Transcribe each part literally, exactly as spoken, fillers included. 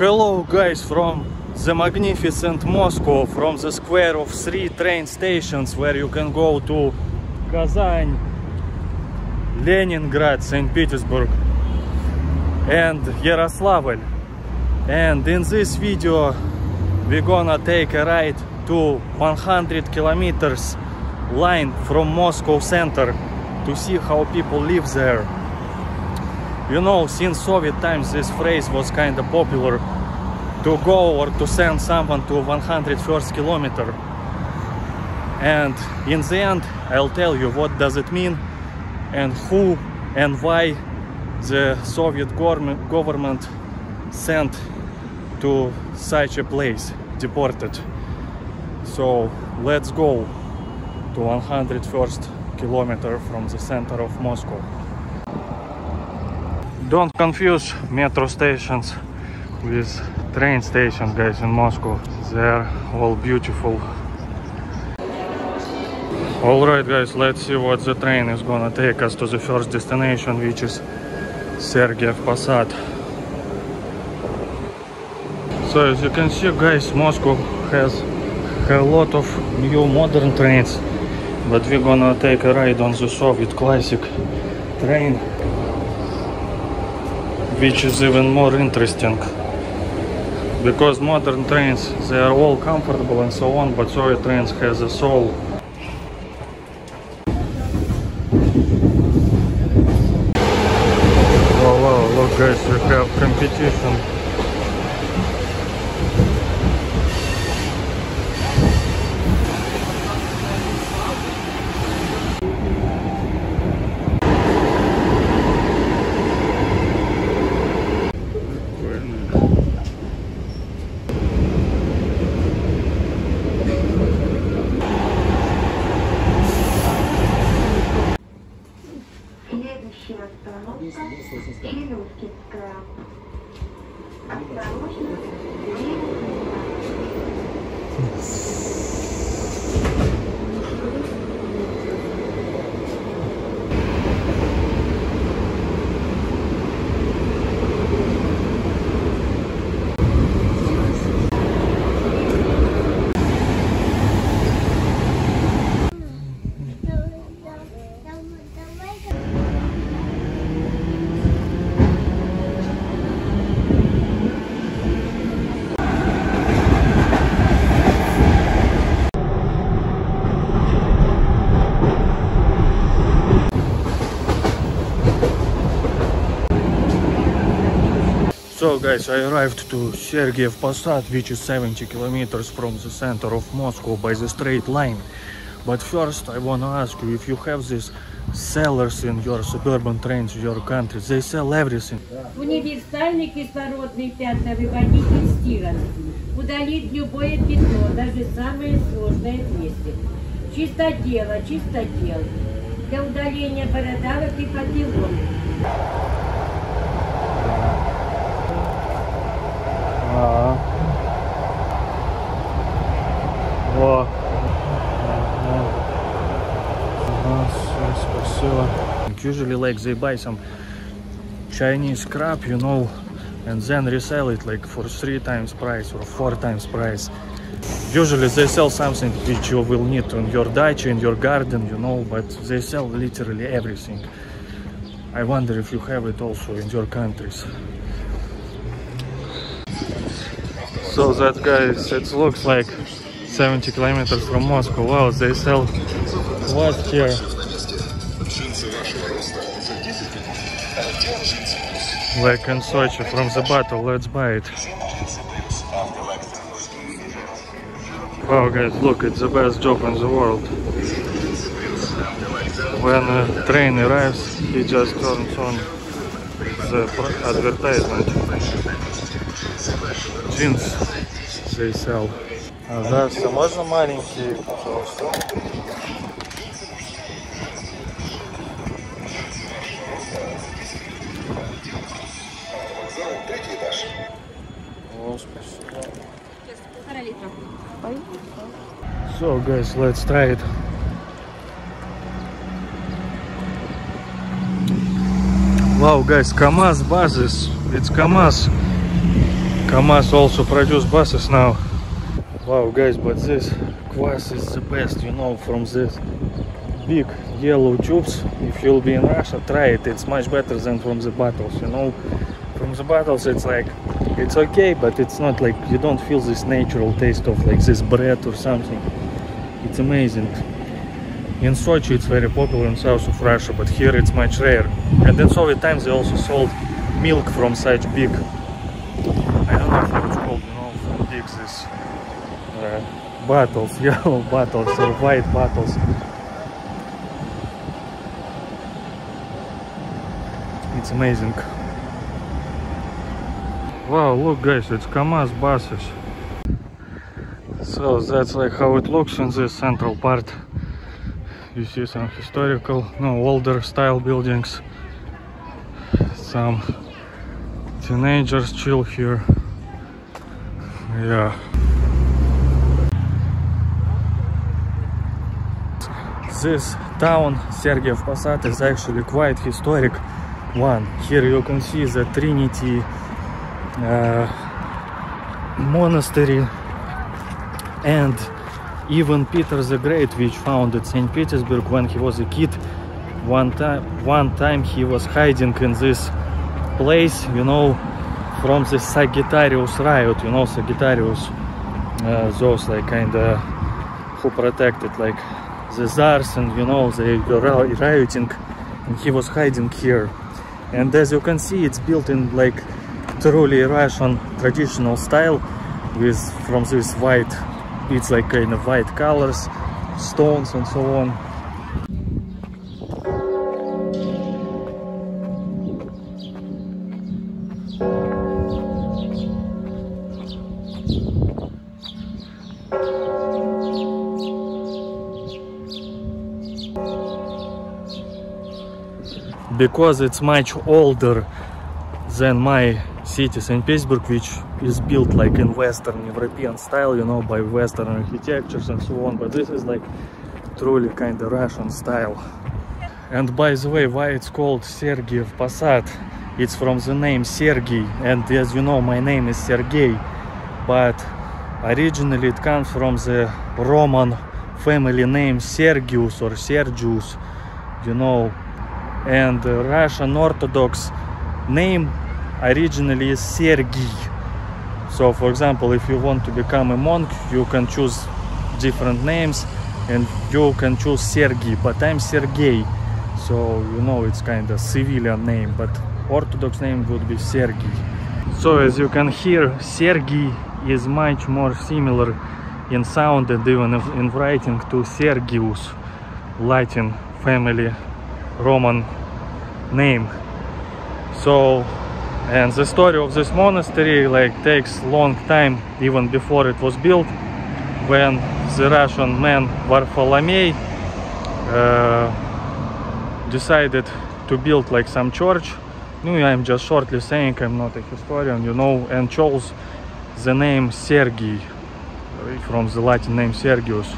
Hello guys from the magnificent Moscow, from the square of three train stations where you can go to Kazan, Leningrad, Saint Petersburg and Yaroslavl. And in this video we're gonna take a ride to one hundred kilometers line from Moscow center to see how people live there. You know, since Soviet times this phrase was kind of popular, to go or to send someone to one hundred first kilometer. And in the end I'll tell you what does it mean and who and why the Soviet government sent to such a place, deported. So let's go to one hundred first kilometer from the center of Moscow. Don't confuse metro stations with train stations, guys, in Moscow. They're all beautiful. Alright, guys, let's see what the train is gonna take us to the first destination, which is Sergiev Posad. So, as you can see, guys, Moscow has a lot of new modern trains, but we're gonna take a ride on the Soviet classic train, which is even more interesting, because modern trains, they are all comfortable and so on, but Soviet trains has a soul. Oh wow, look guys, we have competition. So guys, I arrived to Sergiev Posad, which is seventy kilometers from the center of Moscow by the straight line. But first I want to ask you, if you have these sellers in your suburban trains, your country, they sell everything. Универсальный кислородный пятновыводитель стиран. Удалит любое пятно, даже самое сложное вместе. Чистотела, чистотел. Для удаления бородавок и папиллон. А-а-а. Во. А-а-а. Спасибо. Usually like they buy some Chinese crap, you know, and then resell it like for three times price or four times price. Usually they sell something which you will need in your dacha, in your garden, you know, but they sell literally everything. I wonder if you have it also in your countries. So that, guys, it looks like seventy kilometers from Moscow. Wow, they sell what here? Like in Sochi, from the bottle, let's buy it. Wow, guys, look, it's the best job in the world. When a train arrives, he just turns on the advertisement. Jeans they sell. А, да, все, можно маленькие, пожалуйста. О, спасибо. So, guys, let's try it. Wow, guys, КАМАЗ buses. It's КАМАЗ. KAMAZ also produce buses now. Wow, guys, but this Kvas is the best, you know, from this big yellow tubes. If you'll be in Russia, try it. It's much better than from the bottles, you know. From the bottles, it's like, it's okay, but it's not like, you don't feel this natural taste of like this bread or something. It's amazing. In Sochi it's very popular in south of Russia, but here it's much rare. And in Soviet times they also sold milk from such big, I don't know how it's called, you know, from big this uh, bottles, yellow bottles or white bottles. It's amazing. Wow, look guys, it's KAMAZ buses. So that's like how it looks in this central part. You see some historical, no, older style buildings. Some teenagers chill here. Yeah. This town, Sergiev Posad, is actually quite historic one. Here you can see the Trinity uh, Monastery and even Peter the Great, which founded Saint Petersburg when he was a kid. One time, one time he was hiding in this place, you know, from the Sagittarius riot. You know, Sagittarius, uh, those like kind of who protected like the czars, and you know they were rioting, and he was hiding here. And as you can see, it's built in like truly Russian traditional style, with from this white. It's like kind of white colors, stones and so on. Because it's much older than my city Saint Petersburg, which is built like in Western European style, you know, by Western architectures and so on, but this is like truly kind of Russian style. And by the way, why it's called Sergiev Posad? It's from the name Sergiy, and as you know, my name is Sergey, but originally it comes from the Roman family name Sergius or Sergius, you know, and the Russian Orthodox name originally is Sergiy. So, for example, if you want to become a monk, you can choose different names, and you can choose Sergiy, but I'm Sergey, so, you know, it's kind of civilian name, but Orthodox name would be Sergiy. So, as you can hear, Sergiy is much more similar in sound and even in writing to Sergius, Latin family Roman name. So, and the story of this monastery like takes long time, even before it was built, when the Russian man Varfolomey uh, decided to build like some church. No, I'm just shortly saying, I'm not a historian, you know, and chose the name Sergiy from the Latin name Sergius,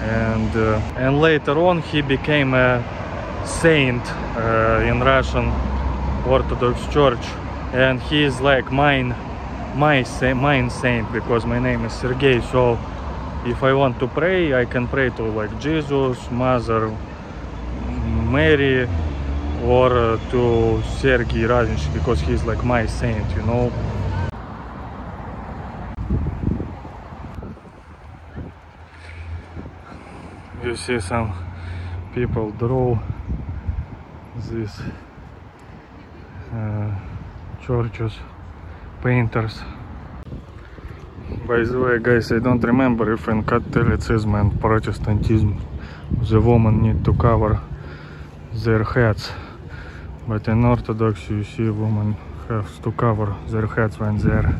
and uh, and later on he became a saint uh, in Russian Orthodox Church. And he is like mine, my mine saint, because my name is Sergey. So if I want to pray, I can pray to like Jesus, Mother Mary, or to Sergiy Radonezh, because he's like my saint, you know. You see some people draw this. Uh, Churches, painters. By the way, guys, I don't remember if in Catholicism and Protestantism the women need to cover their heads, but in Orthodox you see women have to cover their heads when they're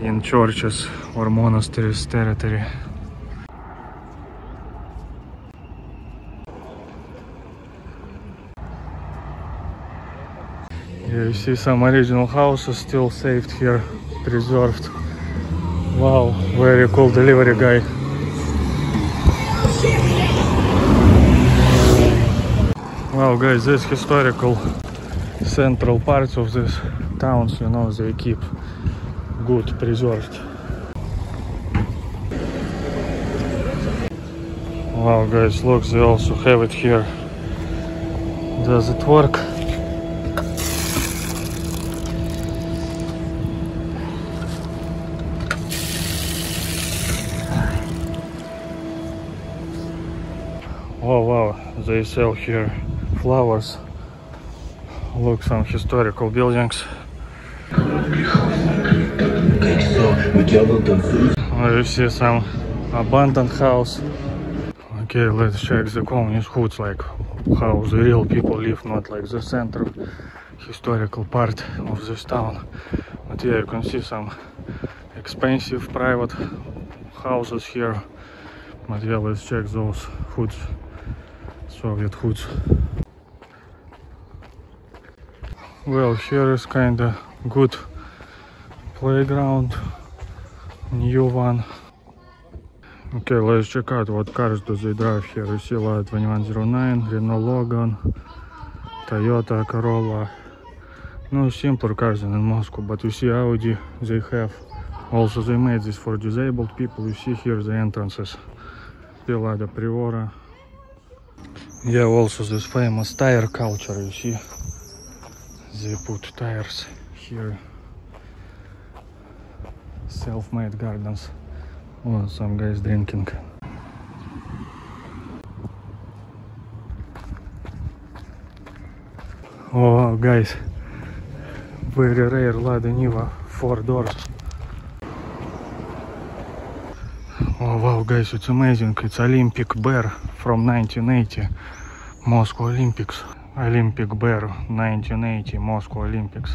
in churches or monasteries territory. You see some original houses still saved here, preserved. Wow, very cool delivery guy. Wow guys, this historical central parts of these towns, you know, they keep good resort. Wow guys, look, they also have it here. Does it work? Oh wow, they sell here flowers. Look, some historical buildings. You see some abandoned house. Okay, let's check the communist hoods, like how the real people live, not like the center historical part of this town. But yeah, you can see some expensive private houses here. But yeah, let's check those hoods, Soviet hoods. Well, here is kinda good playground, new one. Okay, let's check out what cars do they drive here. You see Lada twenty-one oh nine, Renault Logan, Toyota Corolla. No, simpler cars than in Moscow, but you see Audi they have. Also they made this for disabled people. You see here the entrances. The Lada Priora. Yeah, also this famous tire culture, you see. They put tires here. Self-made gardens. Oh, some guys drinking. Oh, guys, very rare Lada Niva, four doors. Oh wow, guys, it's amazing. It's Olympic Bear from nineteen eighty, Moscow Olympics. Olympic Bear nineteen eighty, Moscow Olympics.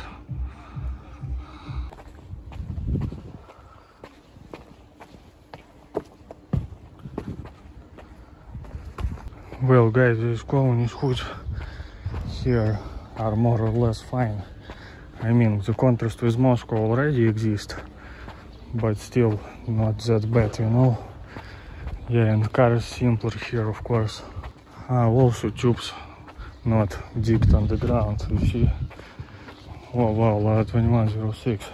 Well guys, these communist hoods here are more or less fine. I mean, the contrast with Moscow already exists, but still not that bad, you know. Yeah, and cars simpler here, of course. Ah, also tubes not dipped on the ground, you see. Oh wow, Lada twenty-one oh six,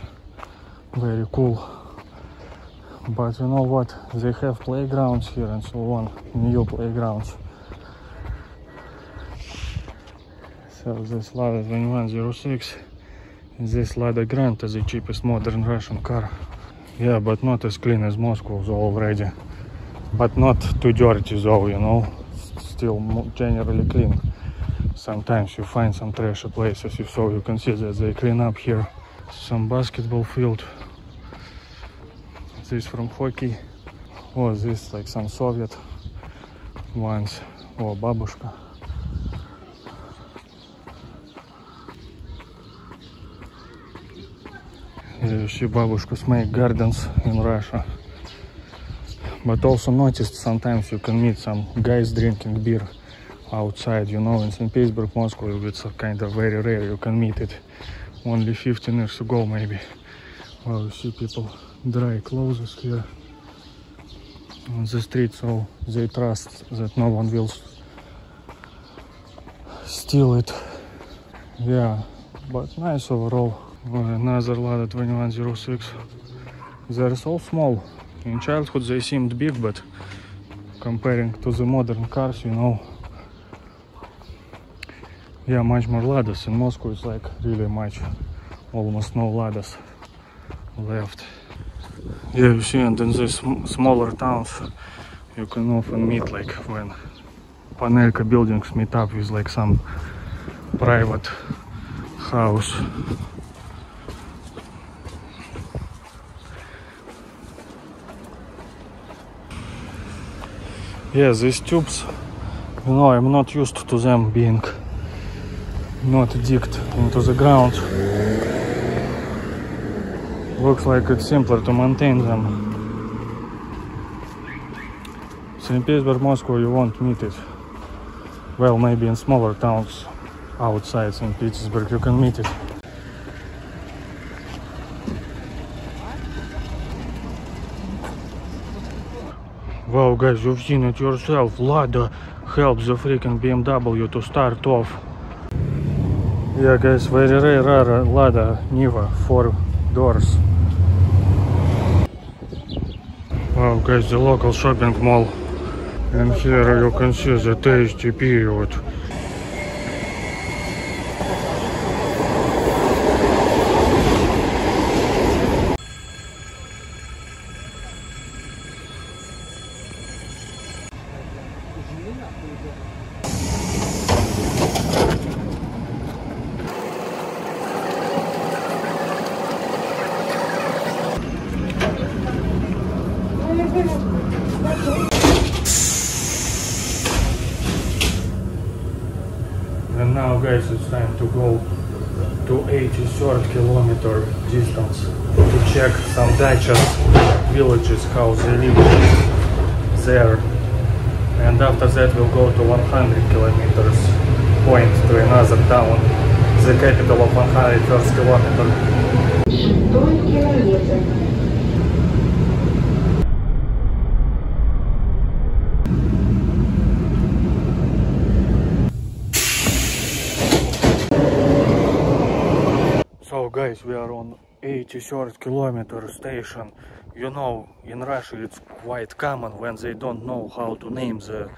very cool. But you know what, they have playgrounds here and so on, new playgrounds. So this Lada twenty-one oh six and this Lada Granta, the cheapest modern Russian car. Yeah, but not as clean as Moscow though already. But not too dirty though, you know. It's still generally clean. Sometimes you find some trashy places, so you can see that they clean up here. Some basketball field. This from hockey. Oh, this like some Soviet ones. Oh, babushka. You see Babushka's make gardens in Russia. But also noticed sometimes you can meet some guys drinking beer outside, you know. In Saint Petersburg, Moscow, it's kind of very rare you can meet it. Only fifteen years ago maybe. Well, you see people dry clothes here on the street, so they trust that no one will steal it. Yeah, but nice overall. Another Lada twenty-one oh six. They're so small. In childhood they seemed big, but comparing to the modern cars, you know. Yeah, much more Ladas. In Moscow it's like really much, almost no Ladas left. Yeah, you see, and in these smaller towns you can often meet, like when Panelka buildings meet up with like some private house. Yeah, these tubes, you know, I'm not used to them being not digged into the ground. Looks like it's simpler to maintain them. So in Petersburg, Moscow, you won't meet it. Well, maybe in smaller towns outside Saint Petersburg you can meet it. Wow guys, you've seen it yourself. Lada helps the freaking B M W to start off. Yeah guys, very rare Lada Niva, four doors. guys, the local shopping mall. And here you can see the tasty period. And now, guys, it's time to go to eighty-third kilometer distance to check some dachas, villages, how they live there. And after that, we'll go to one hundred kilometers point to another town, the capital of one hundred first kilometer. Guys, we are on eighty-third kilometer station. You know, in Russia it's quite common when they don't know how to name the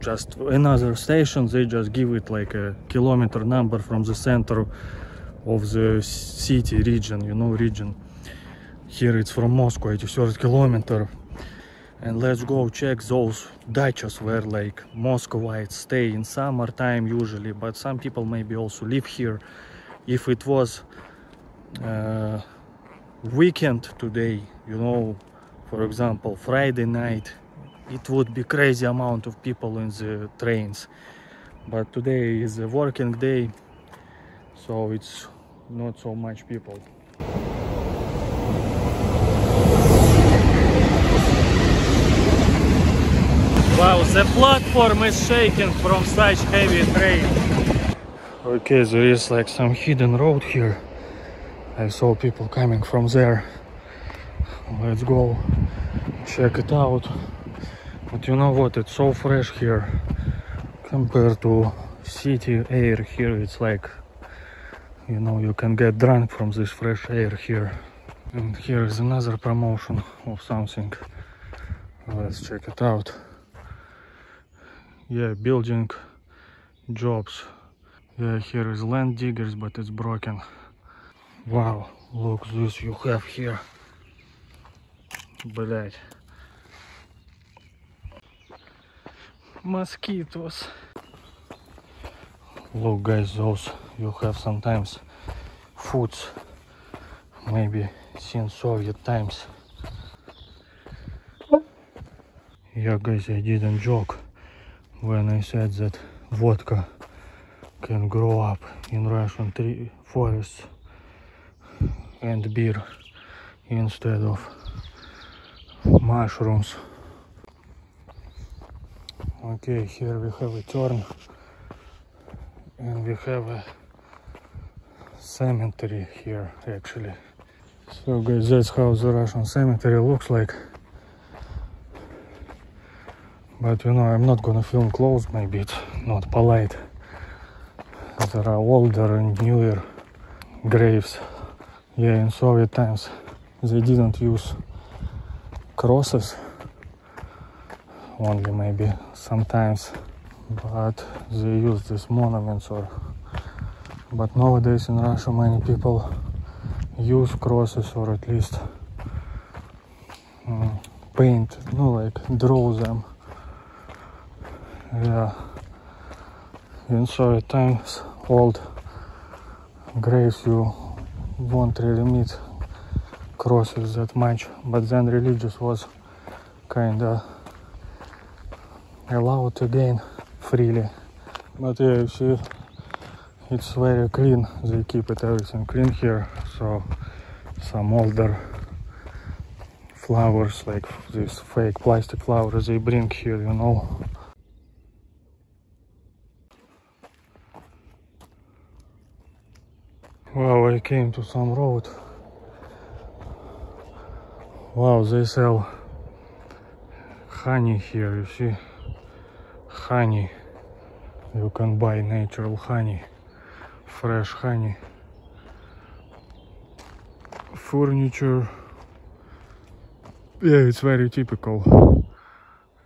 just another station, they just give it like a kilometer number from the center of the city region, you know, region. Here it's from Moscow, eighty-third kilometer. And let's go check those dachas where like Moscovites stay in summertime usually, but some people maybe also live here. If it was Uh, weekend today, you know, for example Friday night, it would be crazy amount of people in the trains, but today is a working day, so it's not so much people. Wow, the platform is shaking from such heavy train. Okay, there is like some hidden road here. I saw people coming from there. Let's go check it out. But you know what, it's so fresh here compared to city air. Here it's like, you know, you can get drunk from this fresh air here. And here is another promotion of something. Let's check it out. Yeah, building jobs. Yeah, here is land diggers, but it's broken. Wow, look this you have here. Блять. Mosquitoes. Look guys, those you have sometimes foods. Maybe since Soviet times. Yeah guys, I didn't joke when I said that vodka can grow up in Russian tree forests. And beer instead of mushrooms. Okay, here we have a turn and we have a cemetery here actually. So guys, that's how the Russian cemetery looks like. But you know, I'm not gonna film close, maybe it's not polite. There are older and newer graves. Yeah, in Soviet times they didn't use crosses, only maybe sometimes, but they used these monuments or... But nowadays in Russia many people use crosses or at least um, paint, you know, like draw them. Yeah, in Soviet times old graves you won't really meet crosses that much, but then religious was kinda allowed again freely. But yeah, you see, it's very clean, they keep it everything clean here, so some older flowers, like this fake plastic flowers they bring here, you know. Wow, I came to some road. Wow, they sell honey here, you see? Honey. You can buy natural honey. Fresh honey. Furniture. Yeah, it's very typical.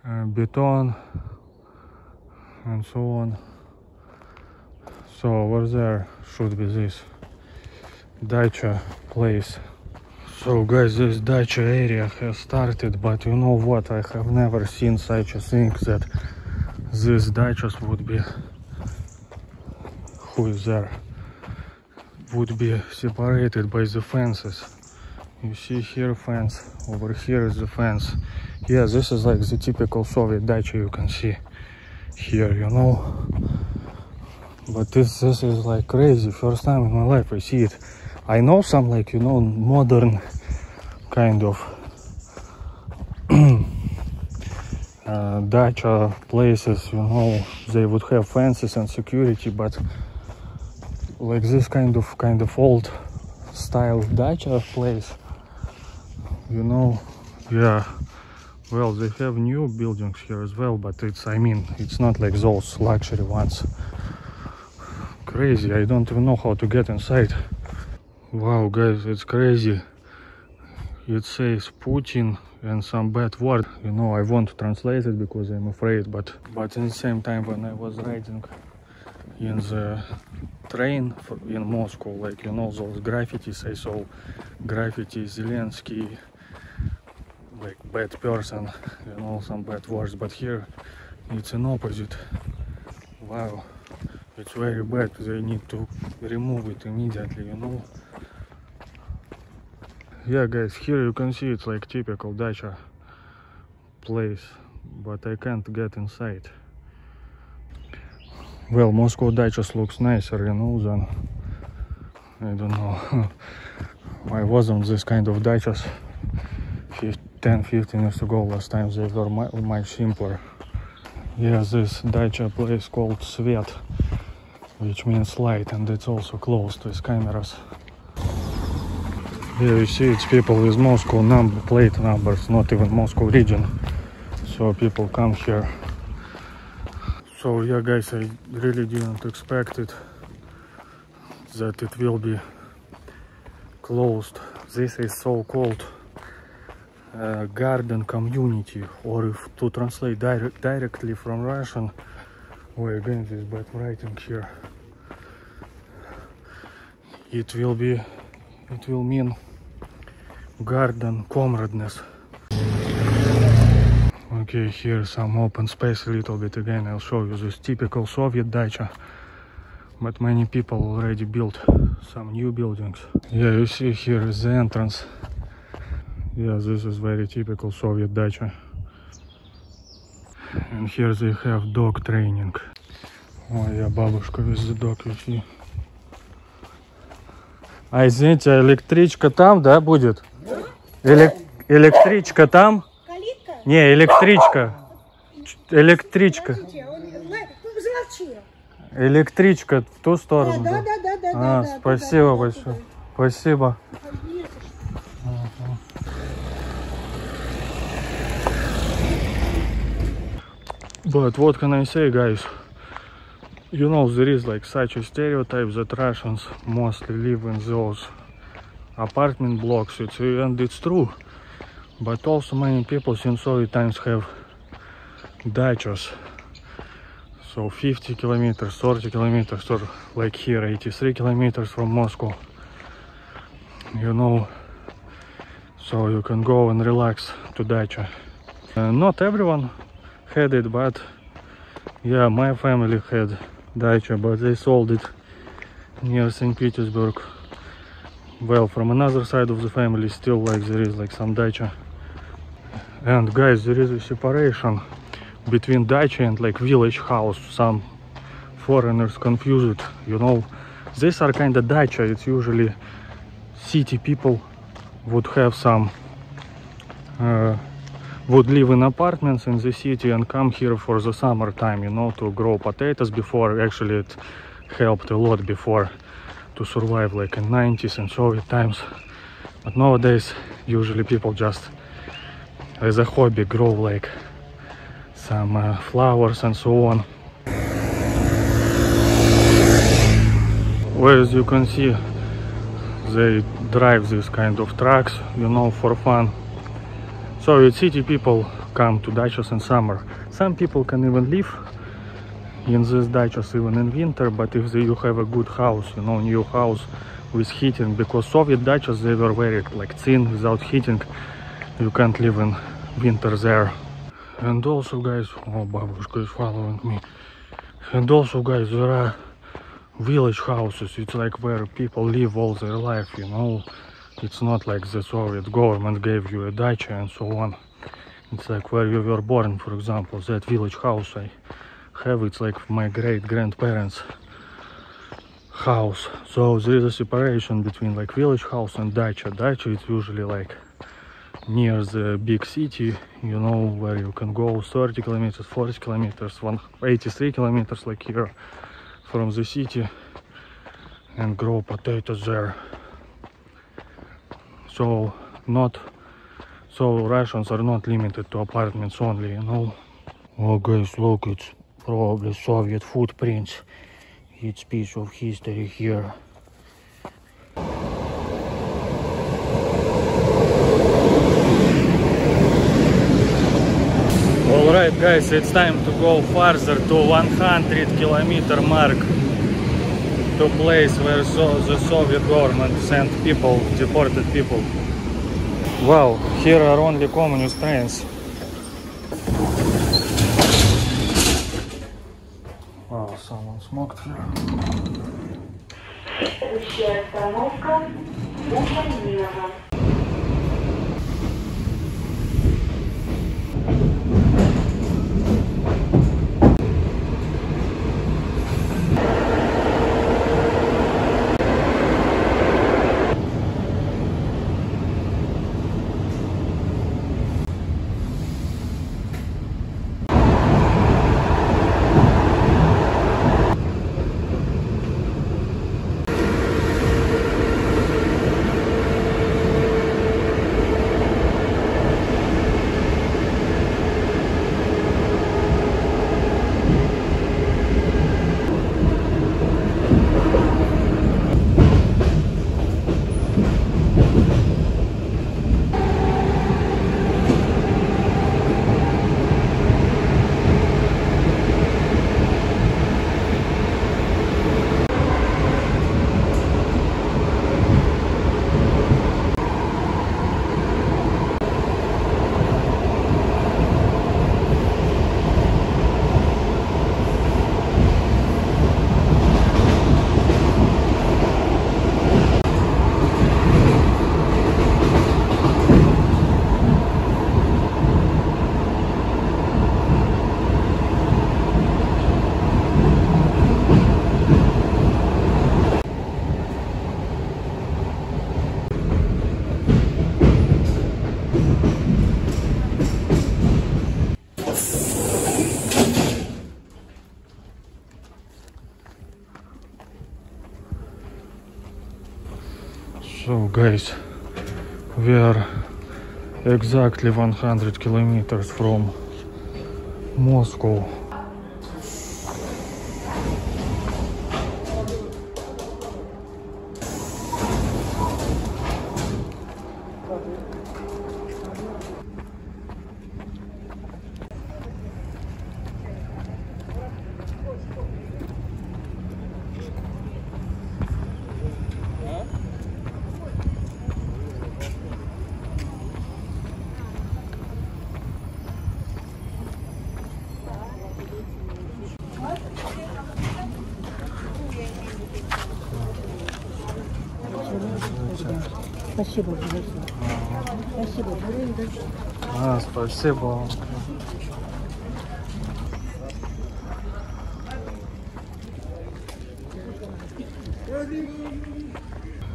Uh, beton and so on. So over there should be this dacha place. So guys, this dacha area has started, but you know what? I have never seen such a thing that these dachas would be who is there would be separated by the fences. You see here fence, over here is the fence. Yeah, this is like the typical Soviet dacha you can see here, you know. But this this is like crazy. First time in my life I see it. I know some like, you know, modern kind of uh, dacha places, you know, they would have fences and security, but like this kind of kind of old style dacha place, you know. Yeah, well, they have new buildings here as well, but it's, I mean, it's not like those luxury ones. Crazy, I don't even know how to get inside. Wow, guys, it's crazy. It says Putin and some bad word, you know. I won't translate it because I'm afraid, but but in the same time, when I was riding in the train in Moscow, like, you know, those graffitis, I saw graffiti Zelensky, like bad person, you know, some bad words, but here it's an opposite. Wow, it's very bad, they need to remove it immediately, you know. Yeah guys, here you can see it's like typical dacha place, but I can't get inside. Well, Moscow dachas looks nicer, you know, than, I don't know. I was on this kind of dachas ten fifteen years ago. Last time they were much simpler. Yeah, this dacha place called Svet, which means light, and it's also closed with cameras. Here you see it's people with Moscow number plate numbers, not even Moscow region. So people come here. So yeah guys, I really didn't expect it, that it will be closed. This is so-called uh, garden community, or if to translate dire directly from Russian, oh again this bad writing here, it will be, it will mean garden comradeness. Okay, here some open space a little bit. Again, I'll show you this typical Soviet dacha, but many people already built some new buildings. Yeah, you see here is the entrance. Yeah, this is very typical Soviet dacha. And here they have dog training. Oh yeah, babushka with the dog, you see. А извините, электричка там, да, будет? Электричка там? Не, электричка. Электричка. Электричка в ту сторону. Да, да, да, да, а, да, спасибо, да, большое. Да, да. Спасибо. But what can I say, guys? You know, there is like such a stereotype that Russians mostly live in those apartment blocks. It's, and it's true. But also many people since Soviet times have dachas. So fifty kilometers, forty kilometers, or like here eighty-three kilometers from Moscow. You know, so you can go and relax to dacha. Uh, not everyone had it, but yeah, my family had dacha, but they sold it near Saint Petersburg. Well, from another side of the family still like there is like some dacha. And guys, there is a separation between dacha and like village house. Some foreigners confuse it, you know. These are kind of dacha. It's usually city people would have some uh, would live in apartments in the city and come here for the summertime, you know, to grow potatoes. Before, actually it helped a lot before to survive, like in nineties and Soviet times. But nowadays usually people just as a hobby grow like some uh, flowers and so on. Well, as you can see, they drive these kind of trucks, you know, for fun. Soviet city people come to dachas in summer. Some people can even live in these dachas even in winter, but if you have a good house, you know, new house with heating, because Soviet dachas, they were very like thin, without heating, you can't live in winter there. And also, guys, oh, babushka is following me. And also, guys, there are village houses. It's like where people live all their life, you know. It's not like the Soviet government gave you a dacha and so on. It's like where you were born, for example. That village house I have, it's like my great-grandparents' house. So there is a separation between like village house and dacha. Dacha is usually like near the big city, you know, where you can go thirty kilometers, forty kilometers, one hundred eighty-three kilometers, like here, from the city, and grow potatoes there. So not, so Russians are not limited to apartments only, you know. Oh guys, look, it's probably Soviet footprints. It's piece of history here. Alright guys, it's time to go farther to one hundred kilometer mark, to place where so the Soviet government sent people, deported people. Wow, here are only communist trains. Wow, someone smoked here. So guys, we are exactly one hundred kilometers from Moscow. Спасибо. Спасибо. А, спасибо.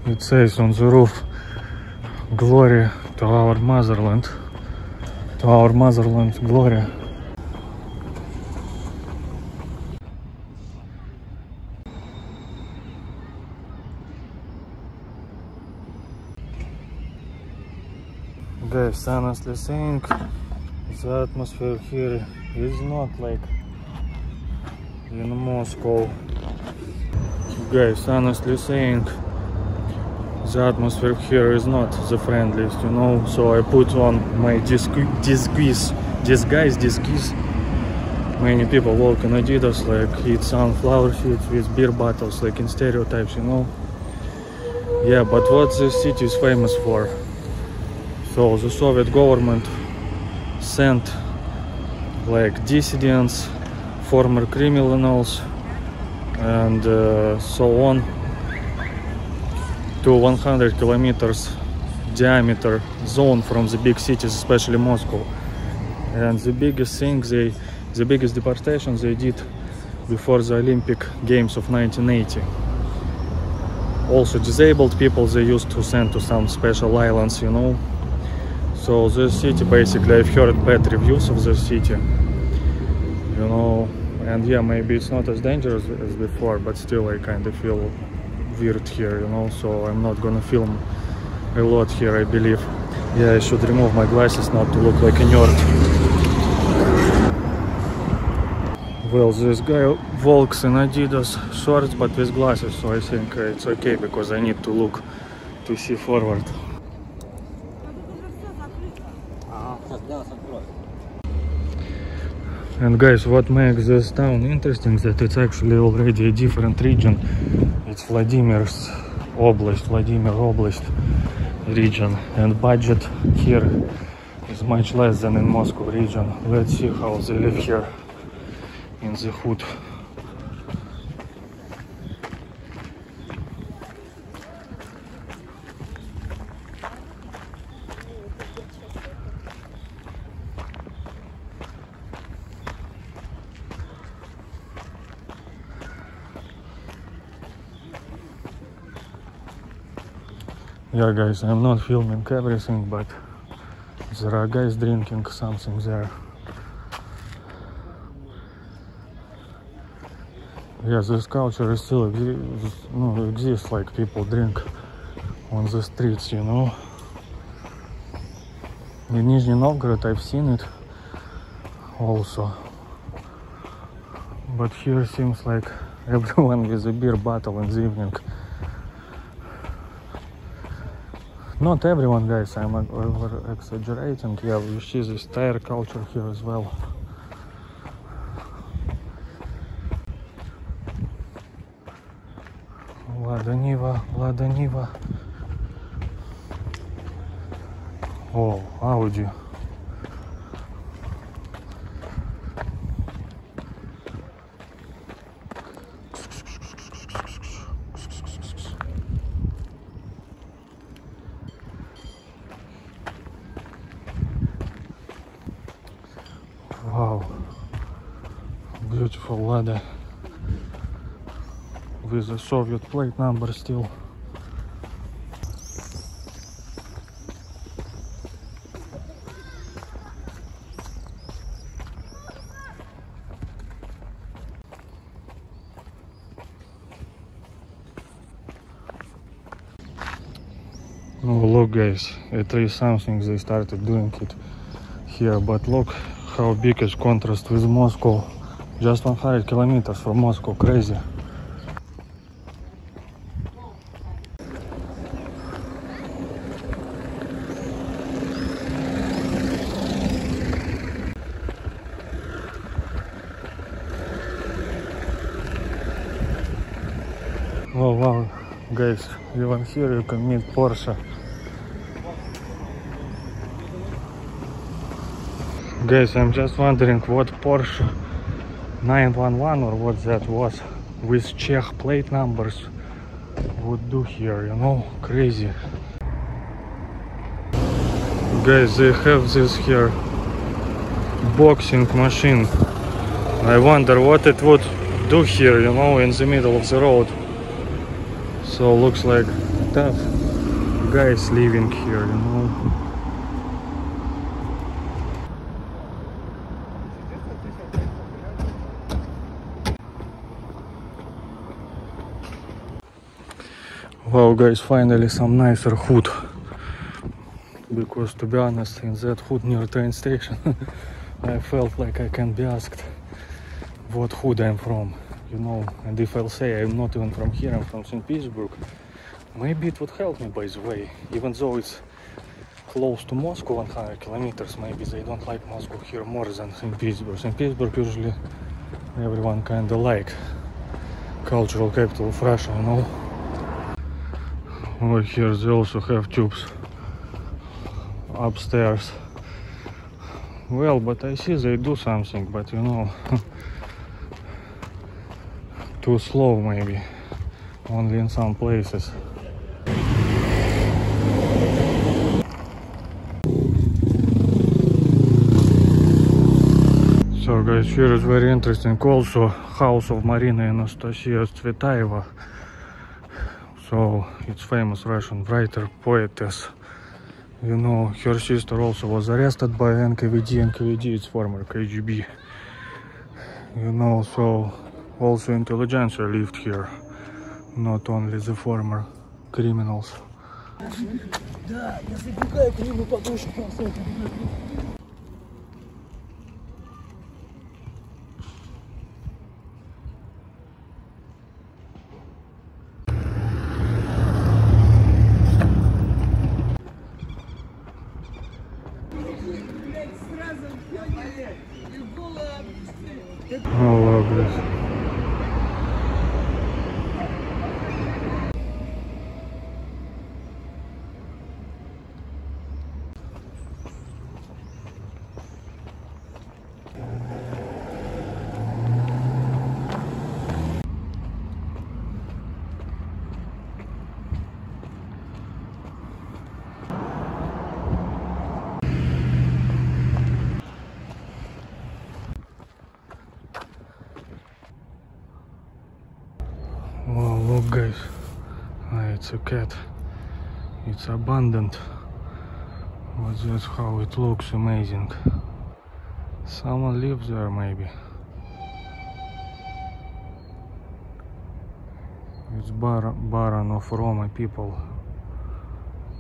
It says on the roof, glory to our motherland, to our motherland glory. Guys, honestly saying, the atmosphere here is not like in Moscow. Guys, honestly saying, the atmosphere here is not the friendliest, you know, so I put on my disguise, disguise, disguise. Many people walk in Adidas, like eat sunflower seeds with beer bottles, like in stereotypes, you know. Yeah, but what this city is famous for? So the Soviet government sent like dissidents, former criminals and uh, so on to one hundred kilometers diameter zone from the big cities, especially Moscow. And the biggest thing they, the biggest deportation they did before the Olympic Games of nineteen eighty. Also disabled people they used to send to some special islands, you know. So this city, basically, I've heard bad reviews of this city, you know, and yeah, maybe it's not as dangerous as before, but still I kind of feel weird here, you know, so I'm not gonna film a lot here, I believe. Yeah, I should remove my glasses not to look like a nerd. Well, this guy walks in Adidas shorts, but with glasses, so I think it's okay, because I need to look to see forward. And guys, what makes this town interesting that it's actually already a different region. It's Vladimir's oblast, Vladimir oblast region, and budget here is much less than in Moscow region. Let's see how they live here in the hood. Yeah guys, I'm not filming everything, but there are guys drinking something there. Yeah, this culture is still no, exists, like people drink on the streets, you know. In Nizhny Novgorod I've seen it also. But here seems like everyone with a beer bottle in the evening. Not everyone, guys, I'm over-exaggerating. Yeah, you see this tire culture here as well. Lada Niva, Lada Niva. Oh, Audi. Wow, beautiful Lada with a Soviet plate number still. No, look guys, it is something they started doing it here, but look how big is contrast with Moscow, just one hundred kilometers from Moscow, crazy. Oh wow, guys, even here you can meet Porsche. Guys, I'm just wondering what Porsche nine one one or what that was with Czech plate numbers would do here, you know, crazy. Guys, they have this here boxing machine. I wonder what it would do here, you know, in the middle of the road. So looks like tough guys living here, you know. Wow guys, finally some nicer hood, because to be honest, in that hood near train station I felt like I can be asked what hood I'm from, you know, and if I'll say I'm not even from here, I'm from Saint Petersburg, Maybe it would help me, by the way, even though it's close to Moscow, one hundred kilometers, maybe they don't like Moscow here more than in Pittsburgh. In Pittsburgh usually everyone kind of like cultural capital of Russia, you know. Over here they also have tubes upstairs. Well, but I see they do something, but you know, too slow maybe, only in some places. So guys, here is very interesting also house of Marina Tsvetaeva. So it's famous Russian writer, poetess. You know, her sister also was arrested by N K V D. N K V D is former K G B. You know, so also intelligentsia lived here, not only the former criminals. Guys, ah, it's a cat, it's abandoned, but that's how it looks. Amazing. Someone lives there maybe. It's bar Baron of Roma people,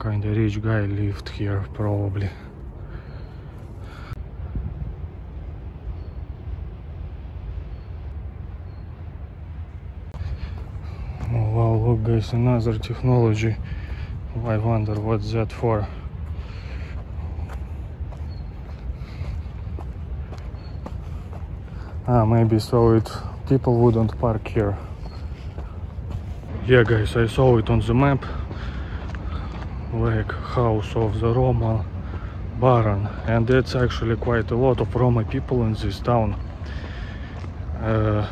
kinda rich guy lived here probably. Guys, another technology. I wonder what's that for. Ah, maybe so it people wouldn't park here. Yeah, guys, I saw it on the map. Like house of the Roma Baron, and it's actually quite a lot of Roma people in this town. Uh,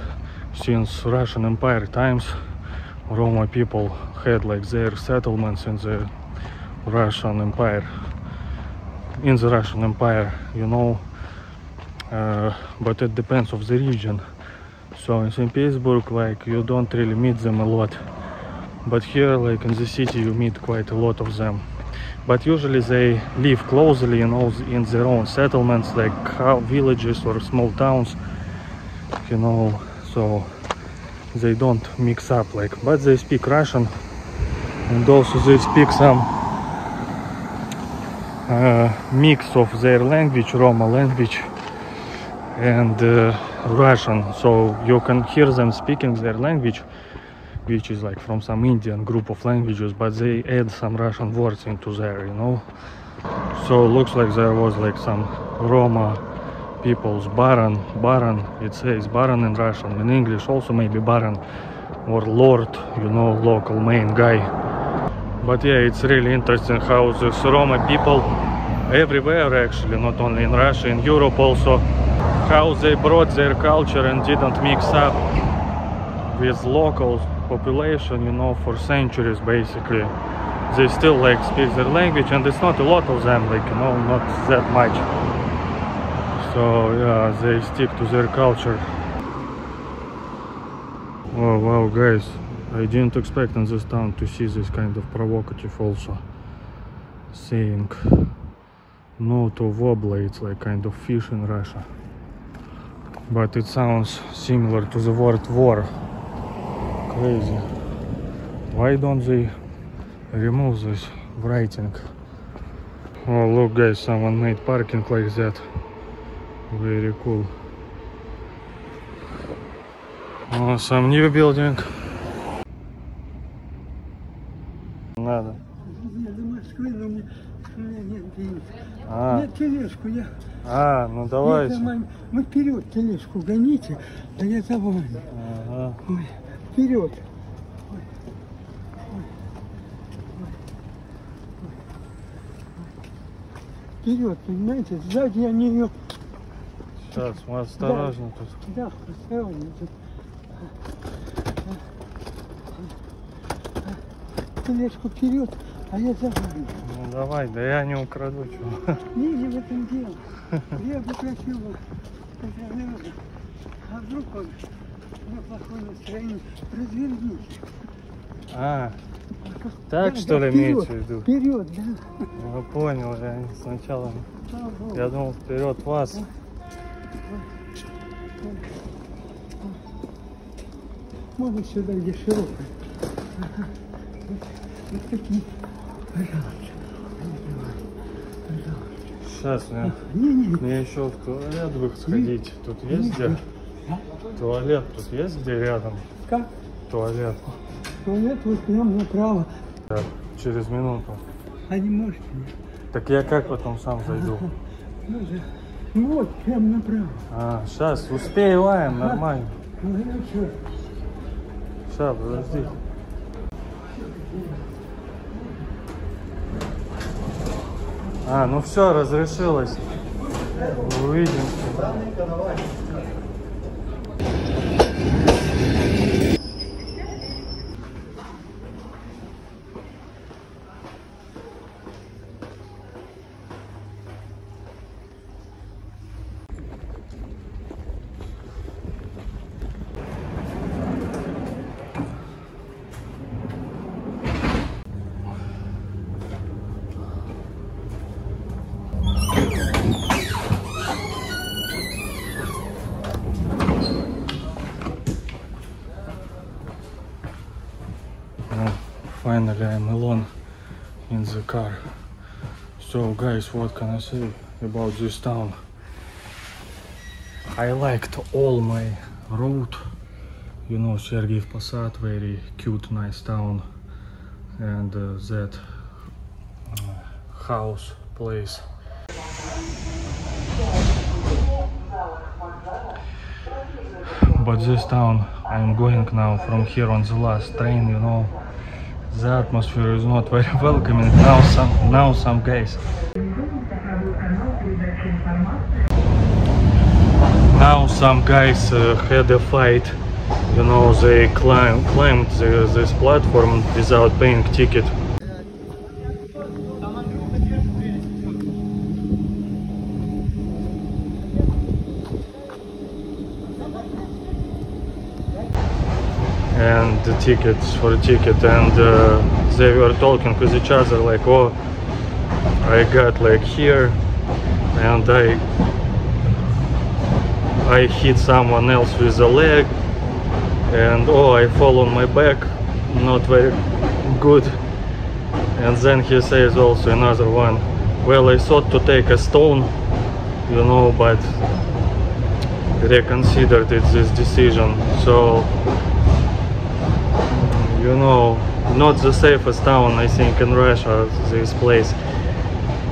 since Russian Empire times, Roma people had like their settlements in the Russian Empire, in the Russian Empire, you know, uh, but it depends of the region. So in Saint Petersburg, like, you don't really meet them a lot, but here, like in the city, you meet quite a lot of them. But usually they live closely, you know, in their own settlements, like villages or small towns, you know, so they don't mix up like, but they speak Russian, and also they speak some uh, mix of their language, Roma language, and uh, Russian. So you can hear them speaking their language, which is like from some Indian group of languages, but they add some Russian words into there, you know. So looks like there was like some Roma people's baron, baron, it says baron in Russian, in English also maybe baron or lord, you know, local main guy. But yeah, it's really interesting how the Roma people everywhere actually, not only in Russia, in Europe also, how they brought their culture and didn't mix up with local population, you know, for centuries basically. They still like speak their language, and it's not a lot of them, like, you know, not that much. So yeah, they stick to their culture. Oh wow, guys, I didn't expect in this town to see this kind of provocative also saying no to wobbler. It's like kind of fish in Russia, but it sounds similar to the word war. Crazy. Why don't they remove this writing? Oh look guys, someone made parking like that. Very cool. Oh, some new building. А. Нет, тележку я. А, ну давайте. Там... Ну вперед тележку гоните, да я за вами. Ага. Ой, вперед. Вперед, понимаете, сзади они ее... Сейчас, мы осторожно, да, тут. Да, осторожно тут. Тележку вперед, а я за вами. Ну давай, да я не украду чего. Не, в этом дело. Я бы просил вас, а вдруг он на плохое настроение, разверните. А. Так, да, что да, ли, вперед, имеете в виду? Вперед, да. Ну, понял, я сначала... Да, я думал, вперед вас. Можно сюда, где широко. Ага. Вот, вот такие. Пожалуйста. Пожалуйста. Сейчас, мне, не, не. мне еще в туалет бы сходить. Не. Тут есть не. где? А? Туалет тут есть где рядом? Как? Туалет. Туалет вот прям направо. Да, через минуту. А не можете? Так я как потом сам зайду? Ага. Ну, да. Ну вот, прям направо. А, сейчас, успеваем, ага. Нормально. Ну, хорошо. Сейчас, подожди. А, ну все, разрешилось. Увидим. Finally, I'm alone in the car. So, guys, what can I say about this town? I liked all my road. You know, Sergiev Posad, very cute, nice town. And uh, that uh, house, place. But this town, I'm going now from here on the last train, you know. The atmosphere is not very welcoming now. Some now some guys. Now some guys uh, had a fight. You know, they climb, climbed the, this platform without paying ticket. And the tickets for the ticket, and uh, they were talking with each other like, oh, I got like here, and I I hit someone else with a leg, and oh, I fall on my back, not very good. And then he says also another one, well, I thought to take a stone, you know, but reconsidered it this decision. So. You know, not the safest town, I think, in Russia, this place.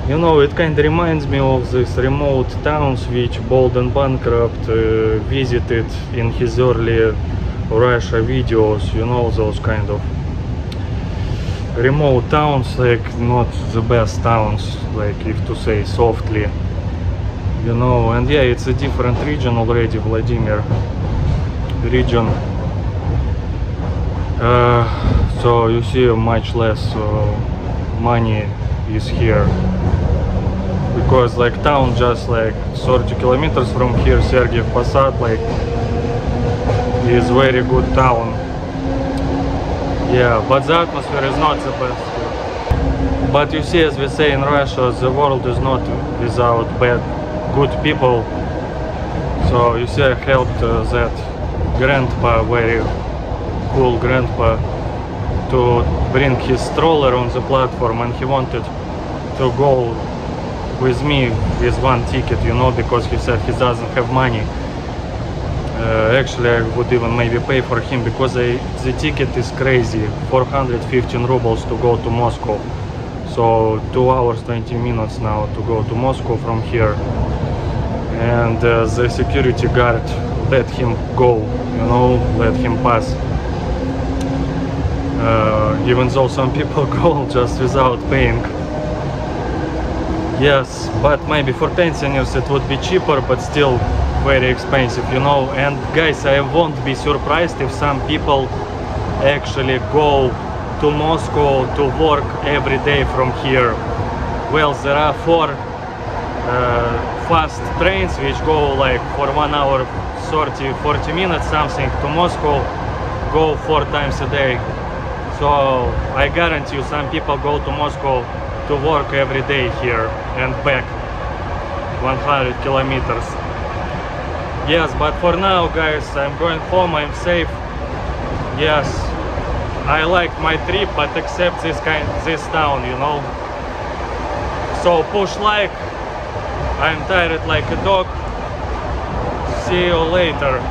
You know, it kind of reminds me of these remote towns which Bold and Bankrupt uh, visited in his early Russia videos. You know, those kind of remote towns, like not the best towns, like if to say softly. You know, and yeah, it's a different region already, Vladimir region. Uh, so you see much less uh, money is here, because like town just like thirty kilometers from here, Sergiev Posad, like is very good town. Yeah, but the atmosphere is not the best. But you see, as we say in Russia, the world is not without bad, good people. So you see, I helped uh, that grandpa very. Cool grandpa to bring his stroller on the platform, and he wanted to go with me with one ticket, you know, because he said he doesn't have money. Uh, actually, I would even maybe pay for him, because I, the ticket is crazy, four hundred fifteen rubles to go to Moscow. So so two hours twenty minutes now to go to Moscow from here. And uh, the security guard let him go, you know, let him pass. Uh, even though some people go just without paying. Yes, but maybe for pensioners it would be cheaper, but still very expensive, you know. And guys, I won't be surprised if some people actually go to Moscow to work every day from here. Well, there are four uh, fast trains which go like for one hour thirty forty minutes something to Moscow, go four times a day. So I guarantee you some people go to Moscow to work every day here and back, one hundred kilometers. Yes, but for now, guys, I'm going home, I'm safe. Yes, I like my trip, but except this kind, this town, you know. So push like, I'm tired like a dog. See you later.